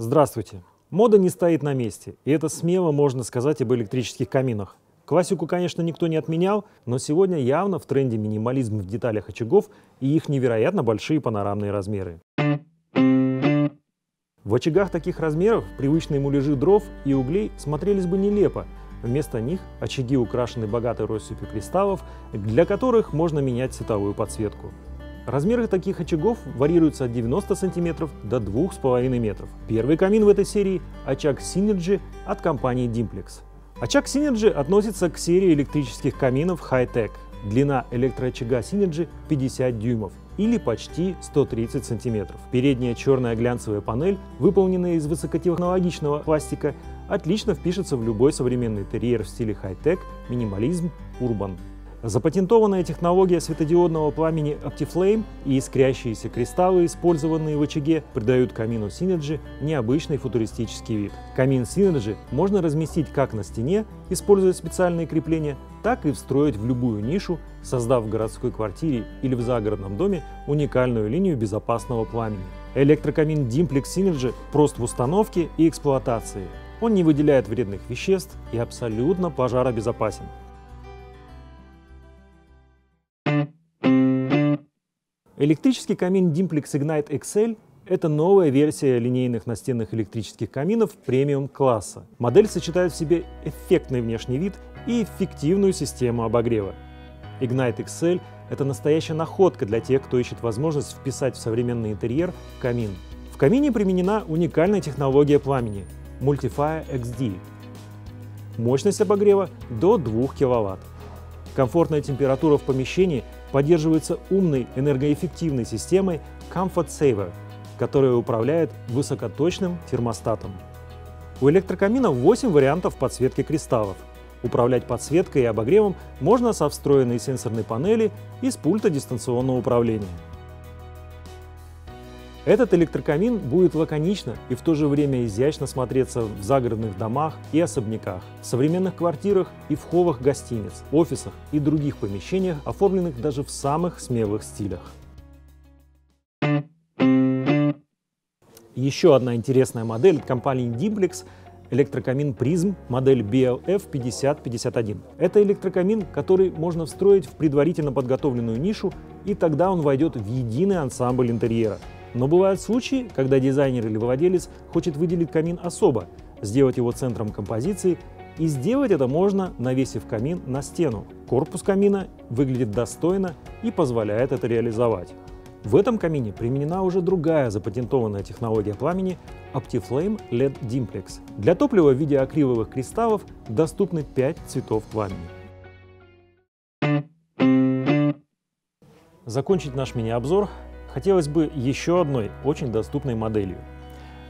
Здравствуйте! Мода не стоит на месте, и это смело можно сказать об электрических каминах. Классику, конечно, никто не отменял, но сегодня явно в тренде минимализм в деталях очагов и их невероятно большие панорамные размеры. В очагах таких размеров привычные муляжи дров и углей смотрелись бы нелепо. Вместо них очаги украшены богатой россыпью кристаллов, для которых можно менять цветовую подсветку. Размеры таких очагов варьируются от 90 см до 2,5 метров. Первый камин в этой серии – очаг Synergy от компании Dimplex. Очаг Synergy относится к серии электрических каминов High-Tech. Длина электроочага Synergy 50 дюймов или почти 130 см. Передняя черная глянцевая панель, выполненная из высокотехнологичного пластика, отлично впишется в любой современный интерьер в стиле хай-тек, минимализм, урбан. Запатентованная технология светодиодного пламени Optiflame и искрящиеся кристаллы, использованные в очаге, придают камину Synergy необычный футуристический вид. Камин Synergy можно разместить как на стене, используя специальные крепления, так и встроить в любую нишу, создав в городской квартире или в загородном доме уникальную линию безопасного пламени. Электрокамин Dimplex Synergy прост в установке и эксплуатации. Он не выделяет вредных веществ и абсолютно пожаробезопасен. Электрический камин Dimplex Ignite XL – это новая версия линейных настенных электрических каминов премиум-класса. Модель сочетает в себе эффектный внешний вид и эффективную систему обогрева. Ignite XL – это настоящая находка для тех, кто ищет возможность вписать в современный интерьер камин. В камине применена уникальная технология пламени – Multifire XD. Мощность обогрева до 2 кВт. Комфортная температура в помещении поддерживается умной энергоэффективной системой Comfort Saver, которая управляет высокоточным термостатом. У электрокамина 8 вариантов подсветки кристаллов. Управлять подсветкой и обогревом можно со встроенной сенсорной панели и с пульта дистанционного управления. Этот электрокамин будет лаконично и в то же время изящно смотреться в загородных домах и особняках, в современных квартирах и в холлах гостиниц, офисах и других помещениях, оформленных даже в самых смелых стилях. Еще одна интересная модель от компании Dimplex – электрокамин Prism, модель BLF 5051. Это электрокамин, который можно встроить в предварительно подготовленную нишу, и тогда он войдет в единый ансамбль интерьера. Но бывают случаи, когда дизайнер или владелец хочет выделить камин особо, сделать его центром композиции, и сделать это можно, навесив камин на стену. Корпус камина выглядит достойно и позволяет это реализовать. В этом камине применена уже другая запатентованная технология пламени Optiflame LED Dimplex. Для топлива в виде акриловых кристаллов доступны 5 цветов пламени. Закончить наш мини-обзор хотелось бы еще одной очень доступной моделью.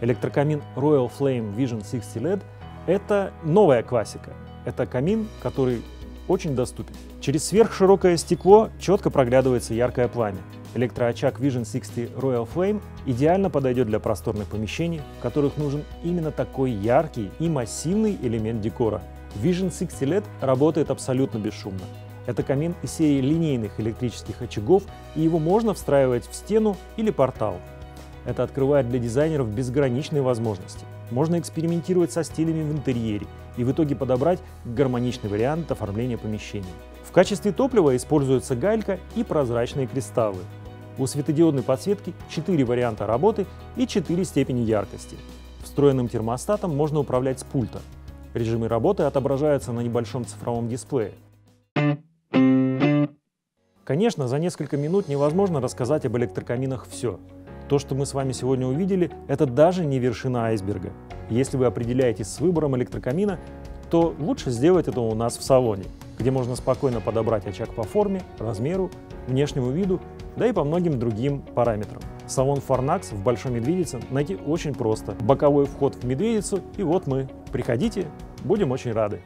Электрокамин Royal Flame Vision 60 LED – это новая классика. Это камин, который очень доступен. Через сверхширокое стекло четко проглядывается яркое пламя. Электроочаг Vision 60 Royal Flame идеально подойдет для просторных помещений, в которых нужен именно такой яркий и массивный элемент декора. Vision 60 LED работает абсолютно бесшумно. Это камин из серии линейных электрических очагов, и его можно встраивать в стену или портал. Это открывает для дизайнеров безграничные возможности. Можно экспериментировать со стилями в интерьере и в итоге подобрать гармоничный вариант оформления помещения. В качестве топлива используется галька и прозрачные кристаллы. У светодиодной подсветки 4 варианта работы и 4 степени яркости. Встроенным термостатом можно управлять с пульта. Режимы работы отображаются на небольшом цифровом дисплее. Конечно, за несколько минут невозможно рассказать об электрокаминах все. То, что мы с вами сегодня увидели, это даже не вершина айсберга. Если вы определяетесь с выбором электрокамина, то лучше сделать это у нас в салоне, где можно спокойно подобрать очаг по форме, размеру, внешнему виду, да и по многим другим параметрам. Салон Форнакс в Большой Медведице найти очень просто. Боковой вход в Медведицу, и вот мы. Приходите, будем очень рады.